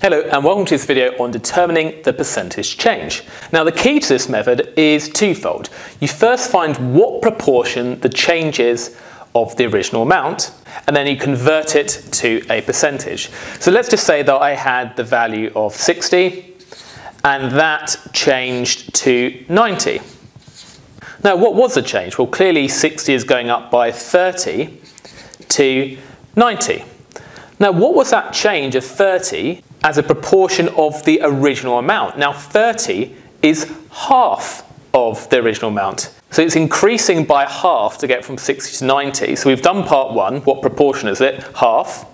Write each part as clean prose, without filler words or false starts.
Hello and welcome to this video on determining the percentage change. Now the key to this method is twofold. You first find what proportion the change is of the original amount, and then you convert it to a percentage. So let's just say that I had the value of 60 and that changed to 90. Now what was the change? Well, clearly 60 is going up by 30 to 90. Now what was that change of 30 as a proportion of the original amount? Now 30 is half of the original amount. So it's increasing by half to get from 60 to 90. So we've done part one, what proportion is it? Half.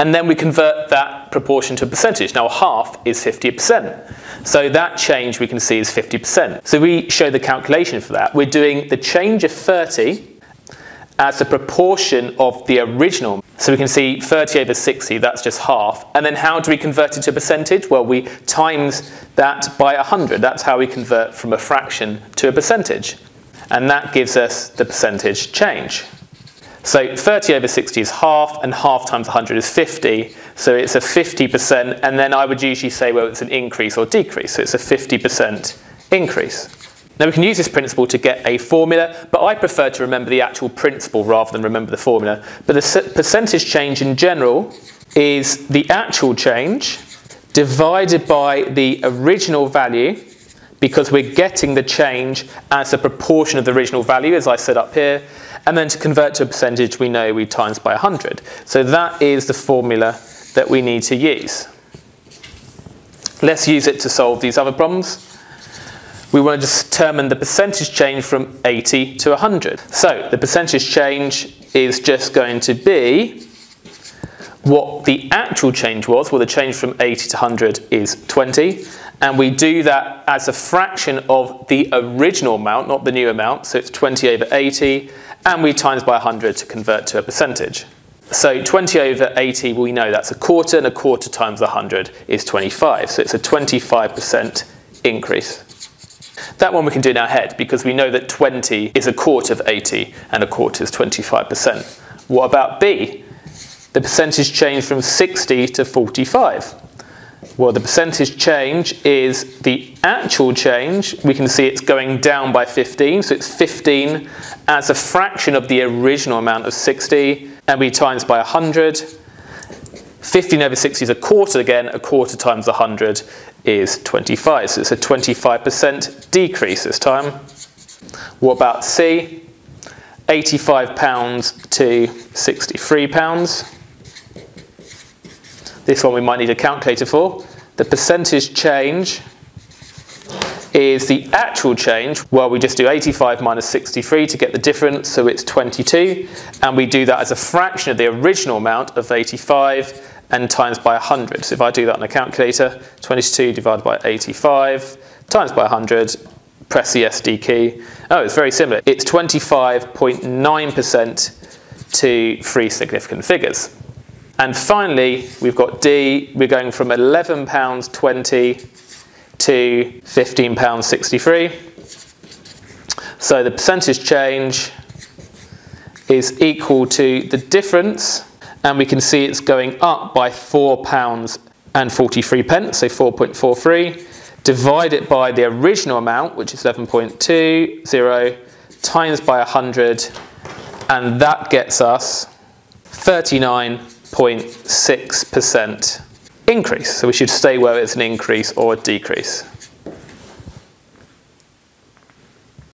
And then we convert that proportion to a percentage. Now half is 50%. So that change we can see is 50%. So we show the calculation for that. We're doing the change of 30 as a proportion of the original. So we can see 30 over 60, that's just half. And then how do we convert it to a percentage? Well, we times that by 100. That's how we convert from a fraction to a percentage. And that gives us the percentage change. So 30 over 60 is half, and half times 100 is 50. So it's a 50%, and then I would usually say, well, it's an increase or decrease. So it's a 50% increase. Now we can use this principle to get a formula, but I prefer to remember the actual principle rather than remember the formula. But the percentage change in general is the actual change divided by the original value, because we're getting the change as a proportion of the original value, as I said up here, and then to convert to a percentage we know we times by 100. So that is the formula that we need to use. Let's use it to solve these other problems. We want to determine the percentage change from 80 to 100. So the percentage change is just going to be what the actual change was. Well, the change from 80 to 100 is 20. And we do that as a fraction of the original amount, not the new amount. So it's 20 over 80. And we times by 100 to convert to a percentage. So 20 over 80, we know that's a quarter. And a quarter times 100 is 25. So it's a 25% increase. That one we can do in our head because we know that 20 is a quarter of 80 and a quarter is 25%. What about B? The percentage change from 60 to 45. Well, the percentage change is the actual change. We can see it's going down by 15, so it's 15 as a fraction of the original amount of 60, and we times by 100. 15 over 60 is a quarter again, a quarter times 100 is 25, so it's a 25% decrease this time. What about C? £85 to £63. This one we might need a calculator for. The percentage change is the actual change. Well, we just do 85 minus 63 to get the difference, so it's 22, and we do that as a fraction of the original amount of 85 and times by 100. So if I do that on a calculator, 22 divided by 85 times by 100, press the SD key. Oh, it's very similar. It's 25.9% to three significant figures. And finally, we've got D. We're going from £11.20 to £15.63. So the percentage change is equal to the difference, and we can see it's going up by £4.43, so 4.43. Divide it by the original amount, which is 11.20, times by 100, and that gets us 39.6% increase. So we should stay where it's an increase or a decrease.